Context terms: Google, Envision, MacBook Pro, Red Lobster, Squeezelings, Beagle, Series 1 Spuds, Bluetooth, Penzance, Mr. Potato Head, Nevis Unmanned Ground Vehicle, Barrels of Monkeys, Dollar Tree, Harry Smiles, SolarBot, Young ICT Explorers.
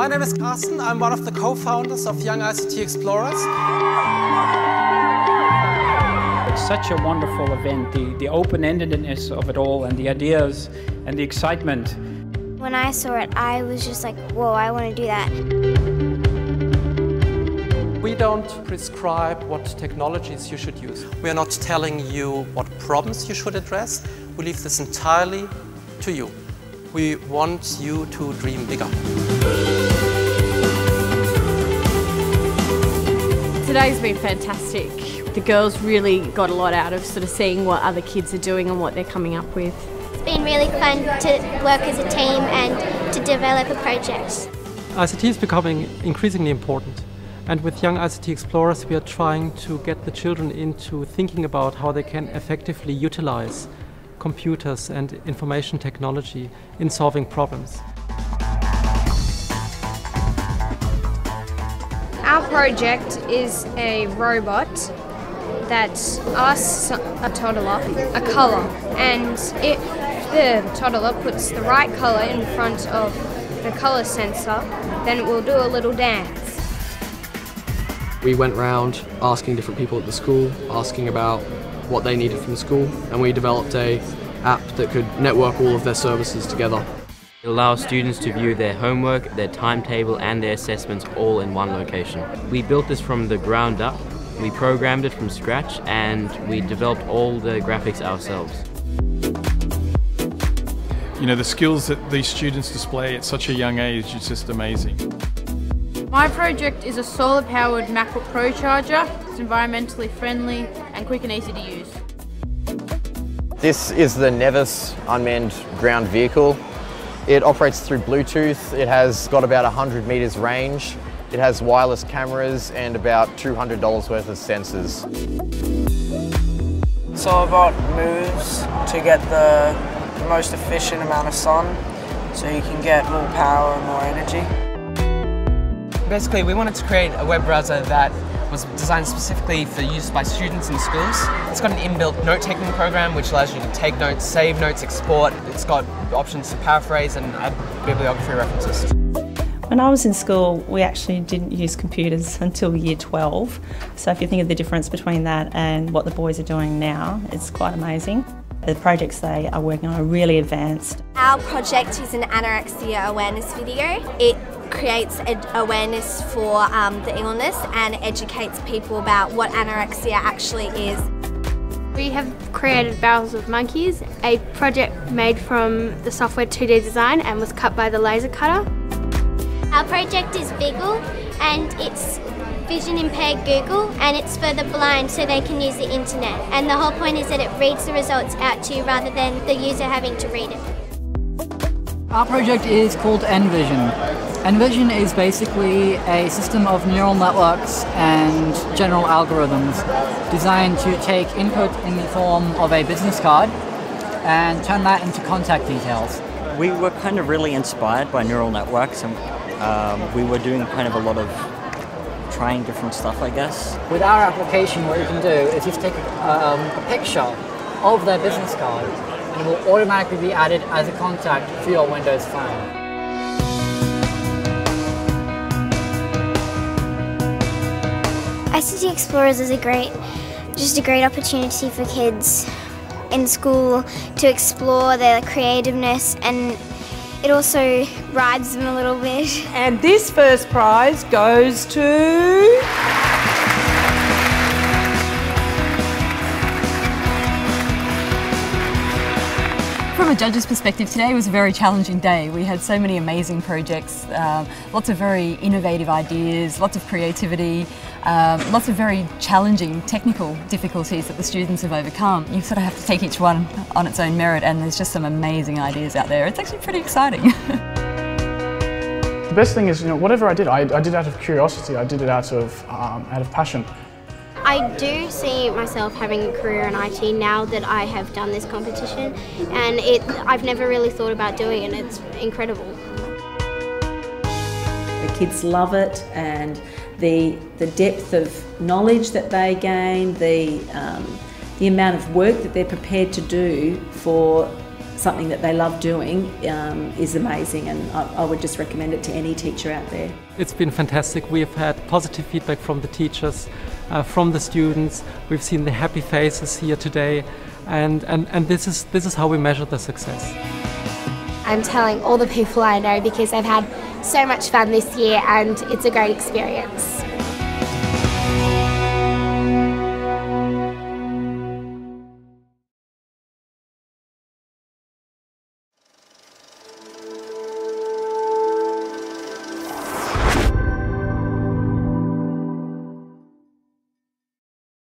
My name is Carsten. I'm one of the co-founders of Young ICT Explorers. It's such a wonderful event, the open-endedness of it all and the ideas and the excitement. When I saw it, I was just like, whoa, I want to do that. We don't prescribe what technologies you should use. We are not telling you what problems you should address. We leave this entirely to you. We want you to dream bigger. Today's been fantastic. The girls really got a lot out of sort of seeing what other kids are doing and what they're coming up with. It's been really fun to work as a team and to develop a project. ICT is becoming increasingly important, and with Young ICT Explorers we are trying to get the children into thinking about how they can effectively utilize computers and information technology in solving problems. Our project is a robot that asks a toddler a colour, and if the toddler puts the right colour in front of the colour sensor, then it will do a little dance. We went round asking different people at the school, asking about what they needed from school, and we developed an app that could network all of their services together. It allows students to view their homework, their timetable and their assessments all in one location. We built this from the ground up. We programmed it from scratch and we developed all the graphics ourselves. You know, the skills that these students display at such a young age is just amazing. My project is a solar-powered MacBook Pro charger. It's environmentally friendly and quick and easy to use. This is the Nevis Unmanned Ground Vehicle. It operates through Bluetooth. It has got about 100 meters range. It has wireless cameras and about $200 worth of sensors. SolarBot moves to get the most efficient amount of sun so you can get more power and more energy. Basically, we wanted to create a web browser that was designed specifically for use by students in schools. It's got an inbuilt note-taking program which allows you to take notes, save notes, export. It's got options to paraphrase and add bibliography references. When I was in school, we actually didn't use computers until year 12. So if you think of the difference between that and what the boys are doing now, it's quite amazing. The projects they are working on are really advanced. Our project is an anorexia awareness video. It creates awareness for the illness and educates people about what anorexia actually is. We have created Barrels of Monkeys, a project made from the software 2D design and was cut by the laser cutter. Our project is Beagle and it's vision impaired Google, and it's for the blind so they can use the internet, and the whole point is that it reads the results out to you rather than the user having to read it. Our project is called Envision. Envision is basically a system of neural networks and general algorithms designed to take input in the form of a business card and turn that into contact details. We were kind of really inspired by neural networks, and we were doing kind of a lot of trying different stuff, I guess. With our application, what you can do is just take a picture of their business card and it will automatically be added as a contact for your Windows phone. ICT Explorers is just a great opportunity for kids in school to explore their creativeness, and it also rides them a little bit. And this first prize goes to... From a judge's perspective, today was a very challenging day. We had so many amazing projects, lots of very innovative ideas, lots of creativity, lots of very challenging technical difficulties that the students have overcome. You sort of have to take each one on its own merit, and there's just some amazing ideas out there. It's actually pretty exciting. The best thing is, you know, whatever I did out of curiosity, I did it out of passion. I do see myself having a career in IT now that I have done this competition, and I've never really thought about doing it, and it's incredible. The kids love it, and the depth of knowledge that they gain, the amount of work that they're prepared to do for something that they love doing is amazing, and I would just recommend it to any teacher out there. It's been fantastic. We've had positive feedback from the teachers, from the students. We've seen the happy faces here today, and this is how we measure the success. I'm telling all the people I know because I've had so much fun this year and it's a great experience.